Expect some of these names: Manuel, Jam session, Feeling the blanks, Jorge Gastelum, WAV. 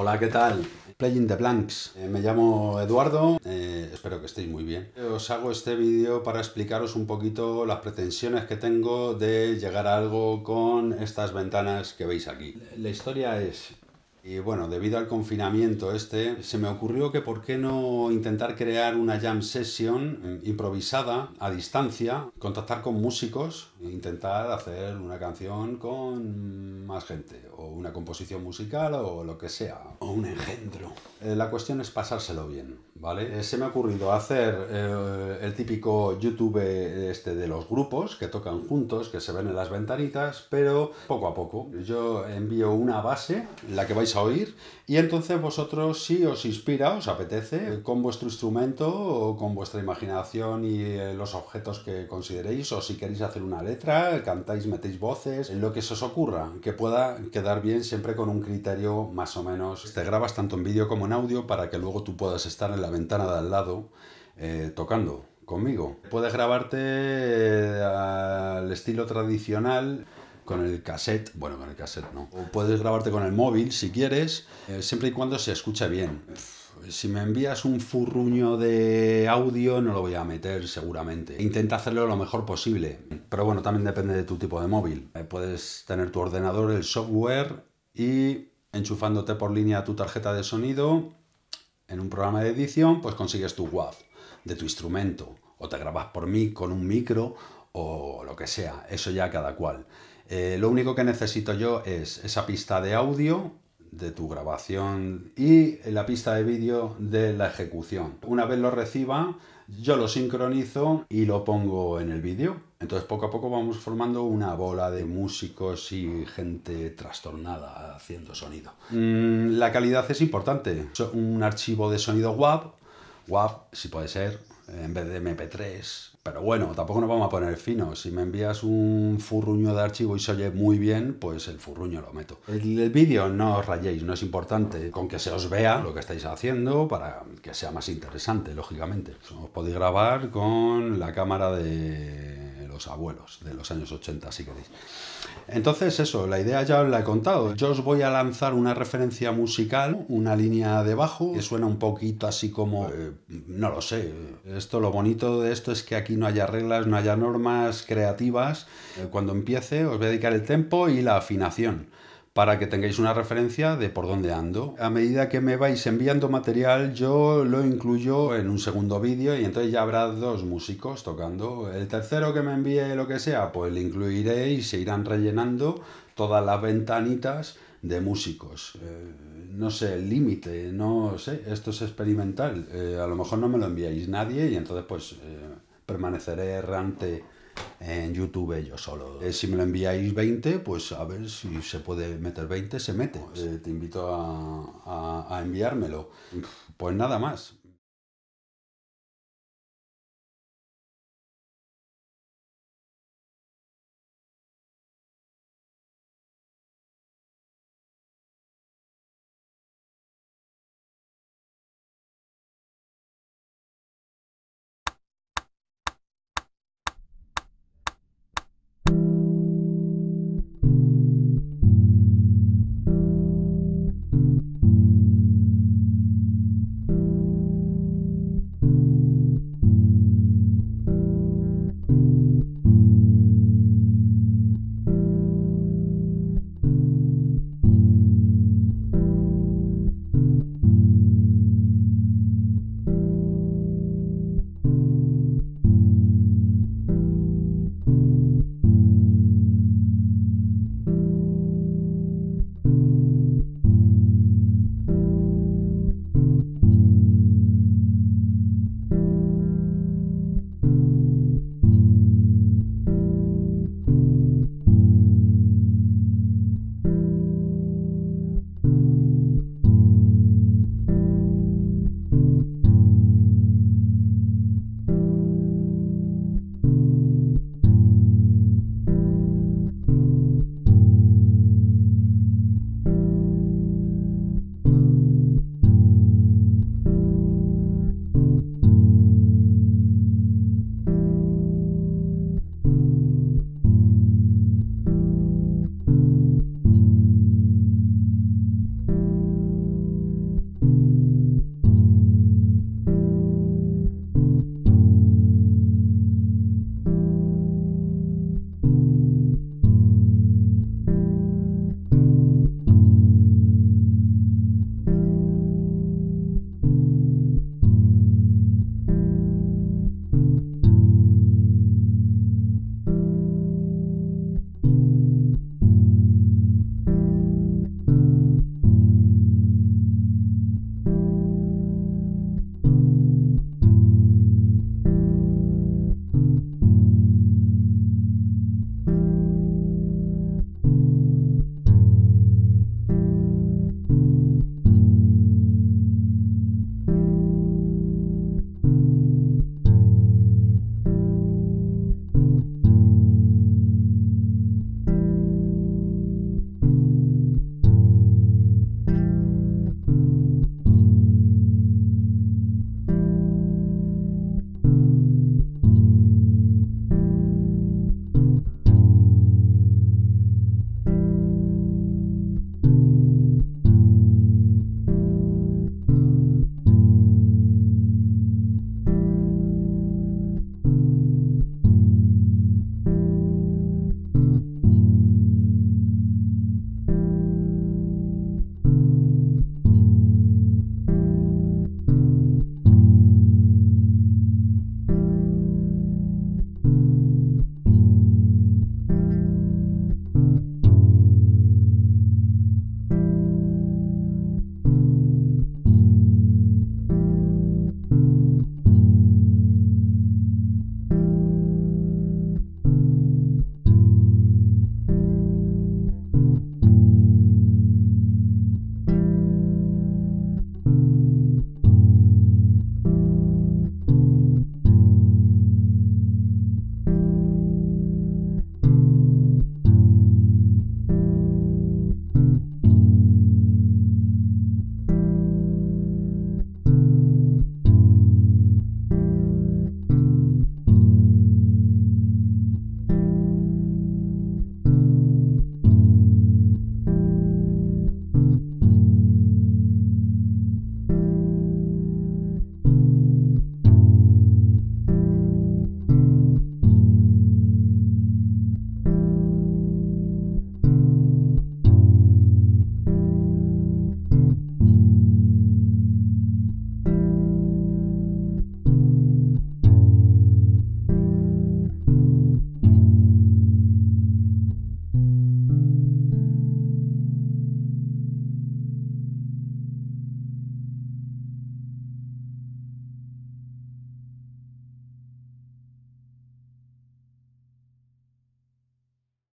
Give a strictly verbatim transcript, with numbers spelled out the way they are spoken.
Hola, ¿qué tal? Feeling the blanks. Eh, me llamo Eduardo, eh, espero que estéis muy bien. Os hago este vídeo para explicaros un poquito las pretensiones que tengo de llegar a algo con estas ventanas que veis aquí. La historia es... Y bueno, debido al confinamiento este, se me ocurrió que por qué no intentar crear una jam session improvisada, a distancia, contactar con músicos e intentar hacer una canción con más gente, o una composición musical, o lo que sea, o un engendro. Eh, la cuestión es pasárselo bien, ¿vale? Eh, se me ha ocurrido hacer eh, el típico YouTube este de los grupos que tocan juntos, que se ven en las ventanitas, pero poco a poco. Yo envío una base, la que vais a oír, y entonces vosotros, si os inspira, os apetece, con vuestro instrumento o con vuestra imaginación y los objetos que consideréis, o si queréis hacer una letra, cantáis, metéis voces, lo que se os ocurra, que pueda quedar bien, siempre con un criterio más o menos. Te grabas tanto en vídeo como en audio para que luego tú puedas estar en la ventana de al lado eh, tocando conmigo. Puedes grabarte eh, al estilo tradicional, con el cassette, bueno, con el cassette no. O puedes grabarte con el móvil si quieres, eh, siempre y cuando se escuche bien. Uf, si me envías un furruño de audio no lo voy a meter seguramente. Intenta hacerlo lo mejor posible, pero bueno, también depende de tu tipo de móvil. Eh, puedes tener tu ordenador, el software y enchufándote por línea tu tarjeta de sonido en un programa de edición, pues consigues tu W A V de tu instrumento o te grabas por mí con un micro o lo que sea, eso ya cada cual. Eh, lo único que necesito yo es esa pista de audio de tu grabación y la pista de vídeo de la ejecución. Una vez lo reciba, yo lo sincronizo y lo pongo en el vídeo. Entonces poco a poco vamos formando una bola de músicos y gente trastornada haciendo sonido. Mm, la calidad es importante. Un archivo de sonido W A V, W A V si puede ser, en vez de eme pe tres. Pero bueno, tampoco nos vamos a poner finos. Si me envías un furruño de archivo y se oye muy bien, pues el furruño lo meto. El, el vídeo no os rayéis, no es importante. Con que se os vea lo que estáis haciendo para que sea más interesante, lógicamente. Os podéis grabar con la cámara de los abuelos de los años ochenta, si queréis. Entonces eso, la idea ya os la he contado. Yo os voy a lanzar una referencia musical, una línea de bajo, que suena un poquito así como... Eh, no lo sé. Esto, lo bonito de esto es que aquí no haya reglas, no haya normas creativas. Cuando empiece os voy a dedicar el tempo y la afinación para que tengáis una referencia de por dónde ando. A medida que me vais enviando material yo lo incluyo en un segundo vídeo y entonces ya habrá dos músicos tocando. El tercero que me envíe lo que sea, pues le incluiré y se irán rellenando todas las ventanitas de músicos. Eh, no sé, el límite, no sé, esto es experimental. Eh, a lo mejor no me lo enviáis nadie y entonces pues... Eh, permaneceré errante en YouTube yo solo. Eh, si me lo enviáis veinte, pues a ver si se puede meter veinte, se mete. Eh, te invito a, a, a enviármelo. Pues nada más.